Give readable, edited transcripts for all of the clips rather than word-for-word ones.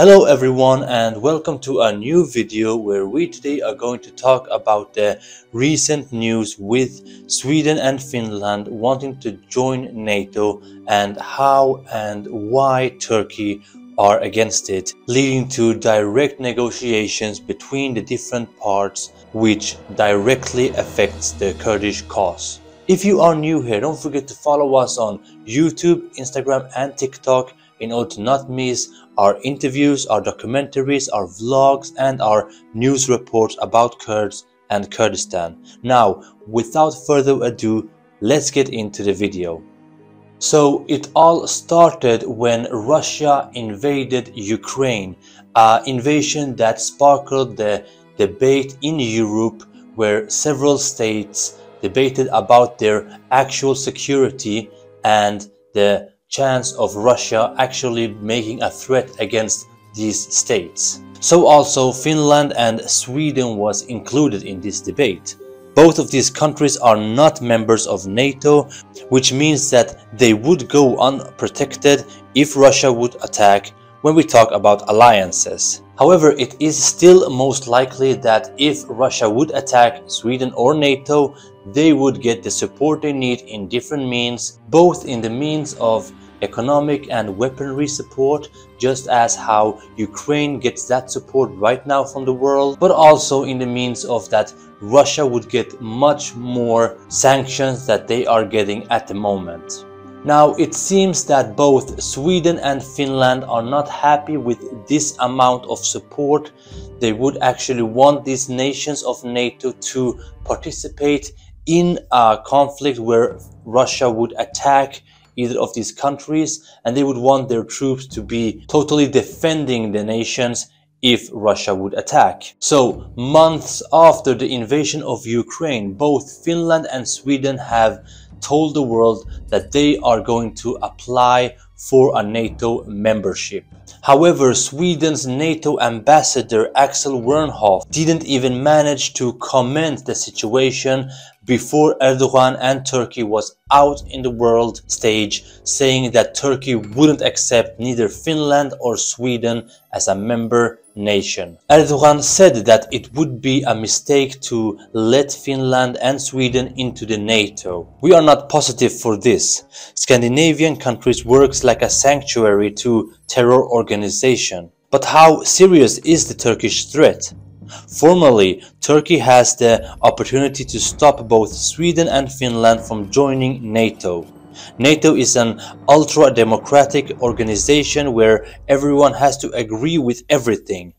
Hello everyone and welcome to a new video where we today are going to talk about the recent news with Sweden and Finland wanting to join NATO and how and why Turkey are against it, leading to direct negotiations between the different parts which directly affects the Kurdish cause. If you are new here, don't forget to follow us on YouTube, Instagram and TikTok in order to not miss our interviews, our documentaries, our vlogs and our news reports about Kurds and Kurdistan. Now, without further ado, let's get into the video. So it all started when Russia invaded Ukraine, an invasion that sparked the debate in Europe where several states debated about their actual security and the chance of Russia actually making a threat against these states. So also Finland and Sweden was included in this debate. Both of these countries are not members of NATO, which means that they would go unprotected if Russia would attack when we talk about alliances. However, it is still most likely that if Russia would attack Sweden or NATO, they would get the support they need in different means, both in the means of economic and weaponry support, just as how Ukraine gets that support right now from the world, but also in the means of that Russia would get much more sanctions that they are getting at the moment. Now, it seems that both Sweden and Finland are not happy with this amount of support. They would actually want these nations of NATO to participate in a conflict where Russia would attack either of these countries, and they would want their troops to be totally defending the nations if Russia would attack. So, months after the invasion of Ukraine, both Finland and Sweden have told the world that they are going to apply for a NATO membership. However, Sweden's NATO ambassador Axel Wernhoff didn't even manage to comment the situation before Erdogan and Turkey was out in the world stage saying that Turkey wouldn't accept neither Finland or Sweden as a member nation. Erdogan said that it would be a mistake to let Finland and Sweden into the NATO. We are not positive for this. Scandinavian countries works like a sanctuary to terror organization. But how serious is the Turkish threat? Formally, Turkey has the opportunity to stop both Sweden and Finland from joining NATO. NATO is an ultra-democratic organization where everyone has to agree with everything.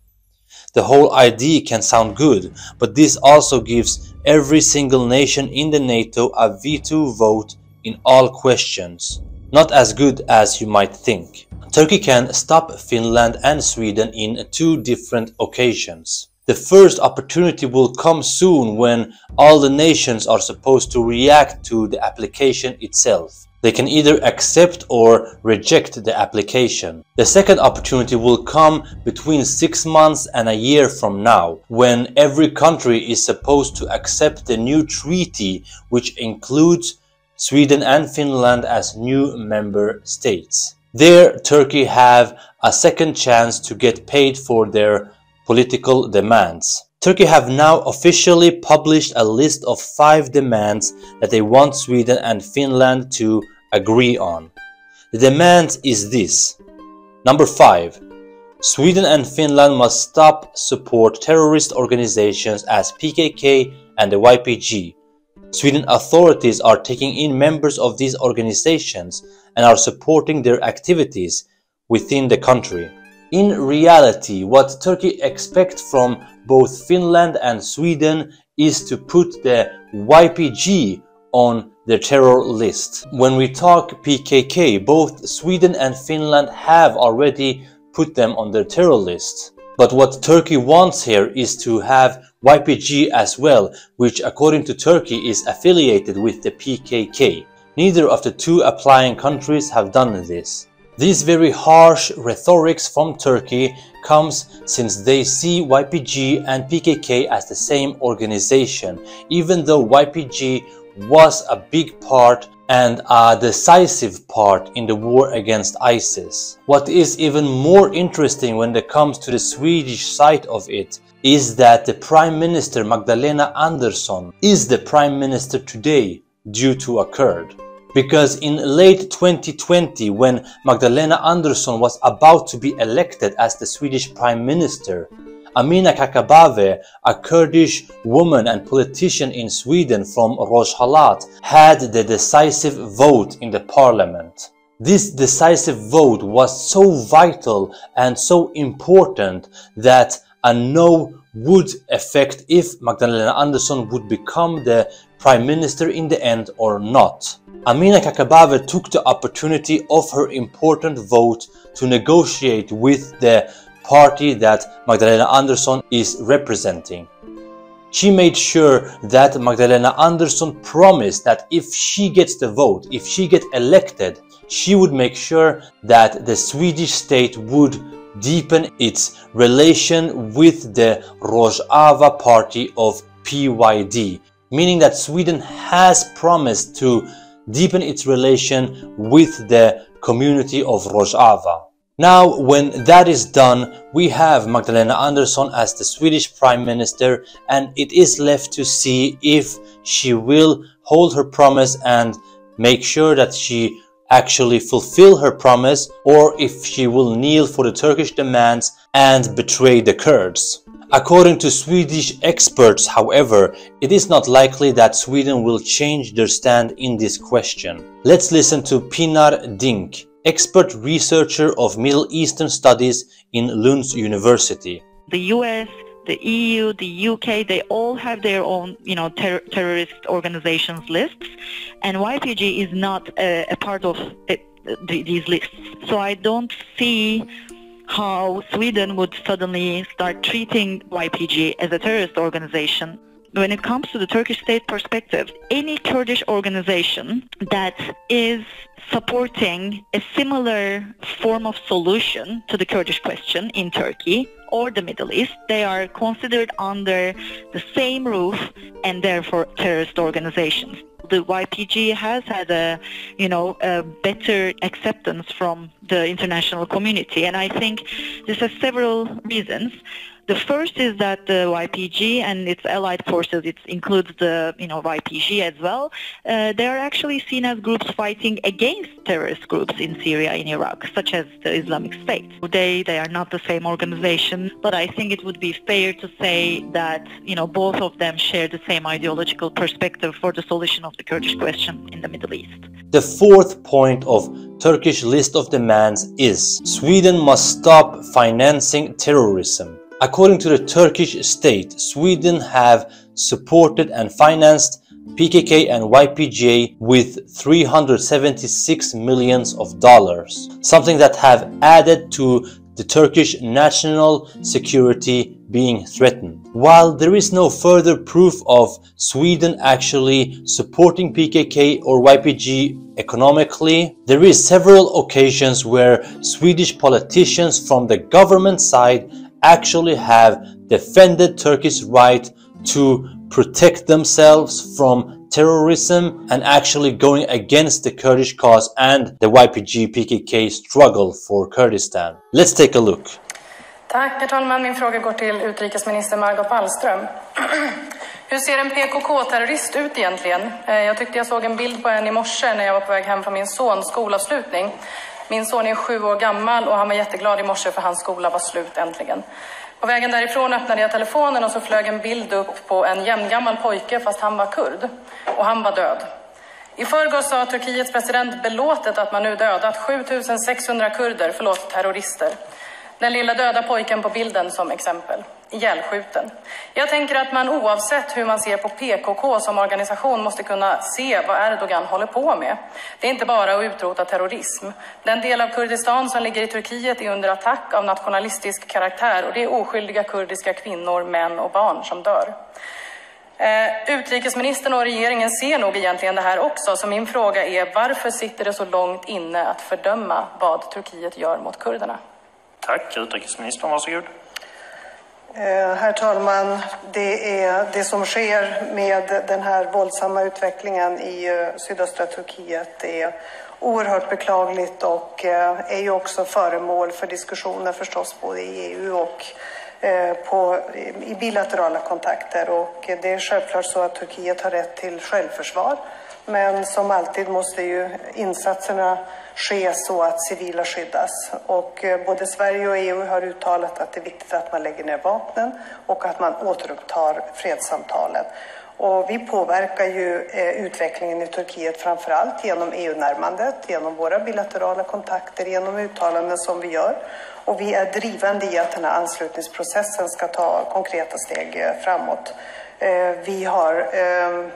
The whole idea can sound good, but this also gives every single nation in the NATO a veto vote in all questions. Not as good as you might think. Turkey can stop Finland and Sweden in two different occasions. The first opportunity will come soon when all the nations are supposed to react to the application itself. They can either accept or reject the application. The second opportunity will come between 6 months and a year from now, when every country is supposed to accept the new treaty, which includes Sweden and Finland as new member states. There, Turkey have a second chance to get paid for their political demands. Turkey have now officially published a list of 5 demands that they want Sweden and Finland to agree on. The demand is this. Number 5. Sweden and Finland must stop support terrorist organizations as PKK and the YPG. Sweden authorities are taking in members of these organizations and are supporting their activities within the country. In reality, what Turkey expects from both Finland and Sweden is to put the YPG on the terror list. When we talk PKK, both Sweden and Finland have already put them on their terror list. But what Turkey wants here is to have YPG as well, which according to Turkey is affiliated with the PKK. Neither of the two applying countries have done this. These very harsh rhetorics from Turkey comes since they see YPG and PKK as the same organization, even though YPG was a big part and a decisive part in the war against ISIS. What is even more interesting when it comes to the Swedish side of it is that the Prime Minister Magdalena Andersson is the Prime Minister today due to a Kurd. Because in late 2020, when Magdalena Andersson was about to be elected as the Swedish Prime Minister, Amineh Kakabaveh, a Kurdish woman and politician in Sweden from Rojhalat, had the decisive vote in the parliament. This decisive vote was so vital and so important that a no would affect if Magdalena Andersson would become the Prime Minister in the end or not. Amineh Kakabaveh took the opportunity of her important vote to negotiate with the party that Magdalena Andersson is representing. She made sure that Magdalena Andersson promised that if she gets the vote, if she gets elected, she would make sure that the Swedish state would deepen its relation with the Rojava party of PYD, meaning that Sweden has promised to deepen its relation with the community of Rojava. Now, when that is done, we have Magdalena Andersson as the Swedish Prime Minister, and it is left to see if she will hold her promise and make sure that she actually fulfill her promise, or if she will kneel for the Turkish demands and betray the Kurds. According to Swedish experts, however, it is not likely that Sweden will change their stand in this question. Let's listen to Pinar Dinc, expert researcher of Middle Eastern studies in Lunds University. The US, the EU, the UK, they all have their own, terrorist organizations lists, and YPG is not a part of these lists. So I don't see how Sweden would suddenly start treating YPG as a terrorist organization. When it comes to the Turkish state perspective, any Kurdish organization that is supporting a similar form of solution to the Kurdish question in Turkey or the Middle East, they are considered under the same roof and therefore terrorist organizations. The YPG has had a better acceptance from the international community, and I think this has several reasons. The first is that the YPG and its allied forces, it includes the YPG as well, they are actually seen as groups fighting against terrorist groups in Syria, in Iraq, such as the Islamic State. They are not the same organization, but I think it would be fair to say that both of them share the same ideological perspective for the solution of the Kurdish question in the Middle East. The fourth point of Turkish list of demands is Sweden must stop financing terrorism. According to the Turkish state, Sweden have supported and financed PKK and YPJ with $376 million, something that have added to the Turkish national security being threatened. While there is no further proof of Sweden actually supporting PKK or YPG economically, there is several occasions where Swedish politicians from the government side actually have defended Turkey's right to protect themselves from terrorism and actually going against the Kurdish cause and the YPG-PKK struggle for Kurdistan. Let's take a look. Tack, herr talman. Min fråga går till utrikesminister Margot Wallström. Hur ser en PKK-terrorist ut egentligen? Jag tyckte jag såg en bild på en I morse när jag var på väg hem från min sons skolavslutning. Min son är 7 år gammal och han var jätteglad I morse för hans skola var slut äntligen. På vägen därifrån öppnade jag telefonen och så flög en bild upp på en jämngammal pojke fast han var kurd. Och han var död. I förrgår sa Turkiets president belåtet att man nu dödat 7600 kurder, terrorister. Den lilla döda pojken på bilden som exempel. Ihjälskjuten. Jag tänker att man oavsett hur man ser på PKK som organisation måste kunna se vad Erdogan håller på med. Det är inte bara att utrota terrorism. Den del av Kurdistan som ligger I Turkiet är under attack av nationalistisk karaktär och det är oskyldiga kurdiska kvinnor, män och barn som dör. Utrikesministern och regeringen ser nog egentligen det här också, så min fråga är varför sitter det så långt inne att fördöma vad Turkiet gör mot kurderna? Tack, utrikesministern, varsågod. Herr talman, det är det som sker med den här våldsamma utvecklingen i sydöstra Turkiet är oerhört beklagligt och är ju också föremål för diskussioner förstås både i EU och i bilaterala kontakter. Och det är självklart så att Turkiet har rätt till självförsvar, men som alltid måste ju insatserna ske så att civila skyddas. Och både Sverige och EU har uttalat att det är viktigt att man lägger ner vapnen och att man återupptar fredssamtalen. Och vi påverkar ju utvecklingen i Turkiet framförallt genom EU-närmandet, genom våra bilaterala kontakter, genom uttalanden som vi gör. Och vi är drivande i att den här anslutningsprocessen ska ta konkreta steg framåt. Vi har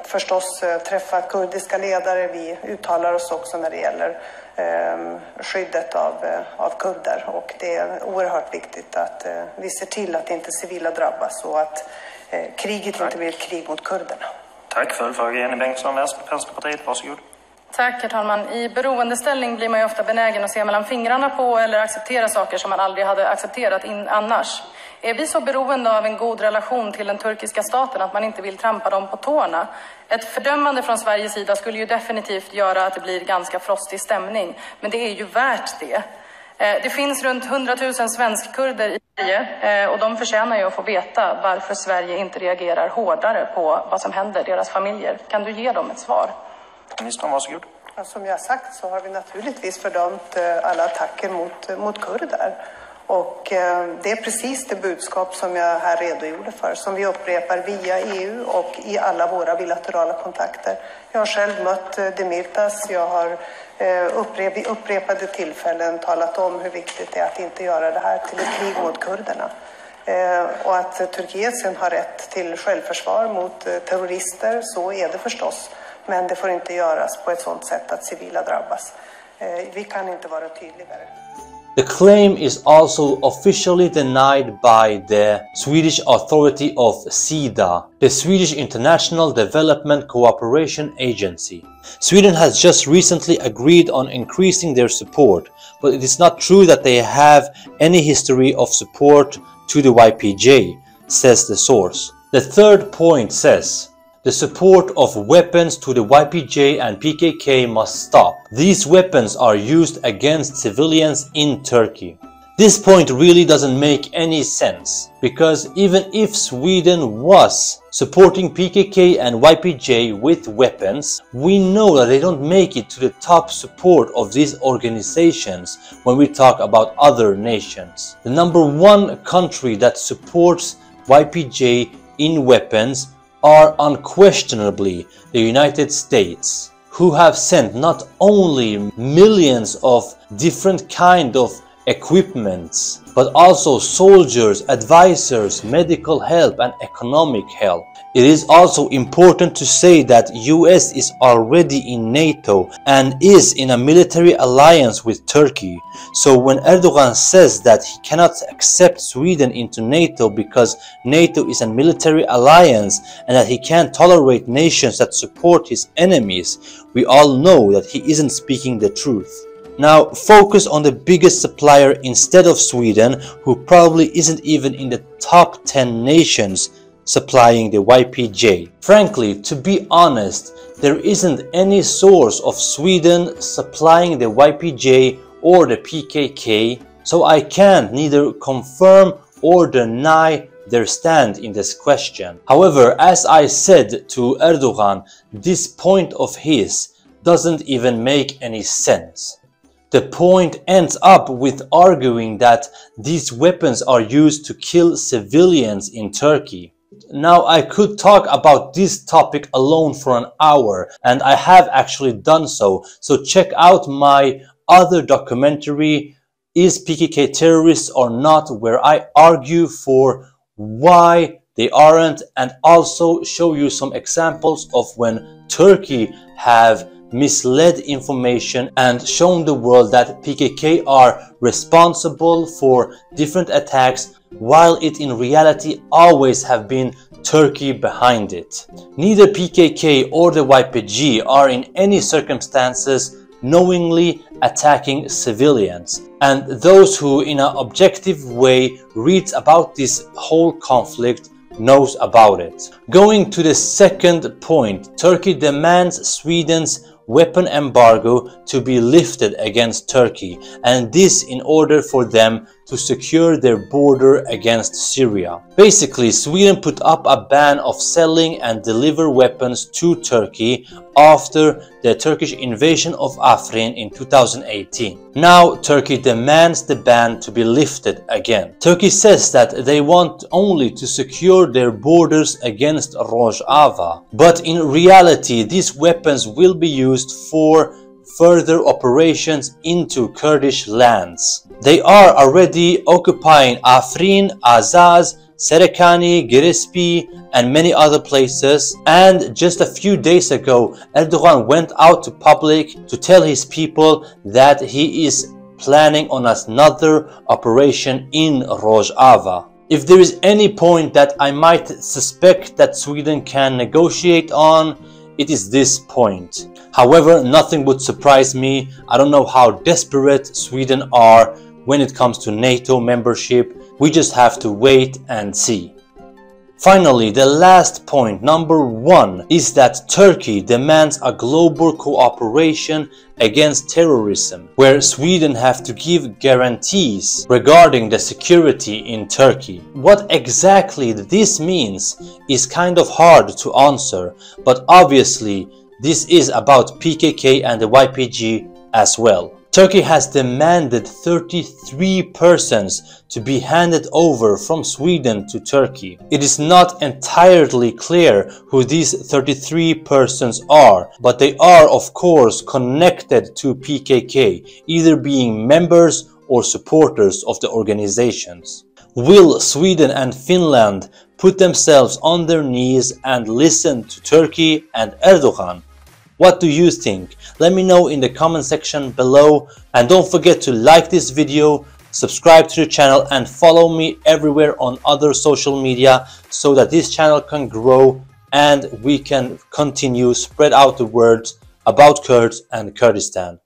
förstås träffat kurdiska ledare, vi uttalar oss också när det gäller skyddet av kurder. Och det är oerhört viktigt att vi ser till att inte civila drabbas och att kriget inte blir ett krig mot kurderna. Tack för frågan, Jenny Bengtsson, Vänsterpartiet, varsågod. Tack, herr talman. I beroendeställning blir man ju ofta benägen att se mellan fingrarna på eller acceptera saker som man aldrig hade accepterat annars. Är vi så beroende av en god relation till den turkiska staten att man inte vill trampa dem på tårna? Ett fördömande från Sveriges sida skulle ju definitivt göra att det blir ganska frostig stämning, men det är ju värt det. Det finns runt 100 000 svenskkurder i Sverige och de förtjänar ju att få veta varför Sverige inte reagerar hårdare på vad som händer deras familjer. Kan du ge dem ett svar? Ministern, varsågod. Som jag sagt så har vi naturligtvis fördömt alla attacker mot kurder. Och det är precis det budskap som jag här redogjorde för, som vi upprepar via EU och i alla våra bilaterala kontakter. Jag har själv mött Demirtas, jag har vid upprepade tillfällen talat om hur viktigt det är att inte göra det här till ett krig mot kurderna. Och att Turkiet sen har rätt till självförsvar mot terrorister, så är det förstås. Men det får inte göras på ett sådant sätt att civila drabbas. Vi kan inte vara tydligare. The claim is also officially denied by the Swedish authority of SIDA, the Swedish International Development Cooperation Agency. Sweden has just recently agreed on increasing their support, but it is not true that they have any history of support to the YPJ, says the source. The third point says, the support of weapons to the YPJ and PKK must stop. These weapons are used against civilians in Turkey. This point really doesn't make any sense, because even if Sweden was supporting PKK and YPJ with weapons, we know that they don't make it to the top support of these organizations when we talk about other nations. The number one country that supports YPJ in weapons are unquestionably the United States, who have sent not only millions of different kind of equipments, but also soldiers, advisors, medical help and economic help. It is also important to say that US is already in NATO and is in a military alliance with Turkey. So when Erdogan says that he cannot accept Sweden into NATO because NATO is a military alliance and that he can't tolerate nations that support his enemies, we all know that he isn't speaking the truth. Now focus on the biggest supplier instead of Sweden, who probably isn't even in the top 10 nations supplying the YPJ. Frankly, to be honest, there isn't any source of Sweden supplying the YPJ or the PKK, so I can't neither confirm or deny their stand in this question. However, as I said to Erdogan, this point of his doesn't even make any sense. The point ends up with arguing that these weapons are used to kill civilians in Turkey. Now, I could talk about this topic alone for an hour, and I have actually done so, so check out my other documentary, Is PKK Terrorists or Not?, where I argue for why they aren't, and also show you some examples of when Turkey have misled information and shown the world that PKK are responsible for different attacks, while it in reality always have been Turkey behind it. Neither PKK or the YPG are in any circumstances knowingly attacking civilians. And those who in an objective way reads about this whole conflict knows about it. Going to the second point, Turkey demands Sweden's weapon embargo to be lifted against Turkey, and this in order for them to secure their border against Syria. Basically, Sweden put up a ban of selling and deliver weapons to Turkey after the Turkish invasion of Afrin in 2018. Now Turkey demands the ban to be lifted again. Turkey says that they want only to secure their borders against Rojava, but in reality these weapons will be used for further operations into Kurdish lands. They are already occupying Afrin, Azaz, Serekani, Girespi and many other places, and just a few days ago Erdogan went out to public to tell his people that he is planning on another operation in Rojava. If there is any point that I might suspect that Sweden can negotiate on, it is this point. However, nothing would surprise me. I don't know how desperate Sweden are when it comes to NATO membership. We just have to wait and see. Finally, the last point, number one, is that Turkey demands a global cooperation against terrorism, where Sweden have to give guarantees regarding the security in Turkey. What exactly this means is kind of hard to answer, but obviously this is about PKK and the YPG as well. Turkey has demanded 33 persons to be handed over from Sweden to Turkey. It is not entirely clear who these 33 persons are, but they are of course connected to PKK, either being members or supporters of the organizations. Will Sweden and Finland put themselves on their knees and listen to Turkey and Erdogan? What do you think? Let me know in the comment section below, and don't forget to like this video, subscribe to the channel and follow me everywhere on other social media so that this channel can grow and we can continue spread out the word about Kurds and Kurdistan.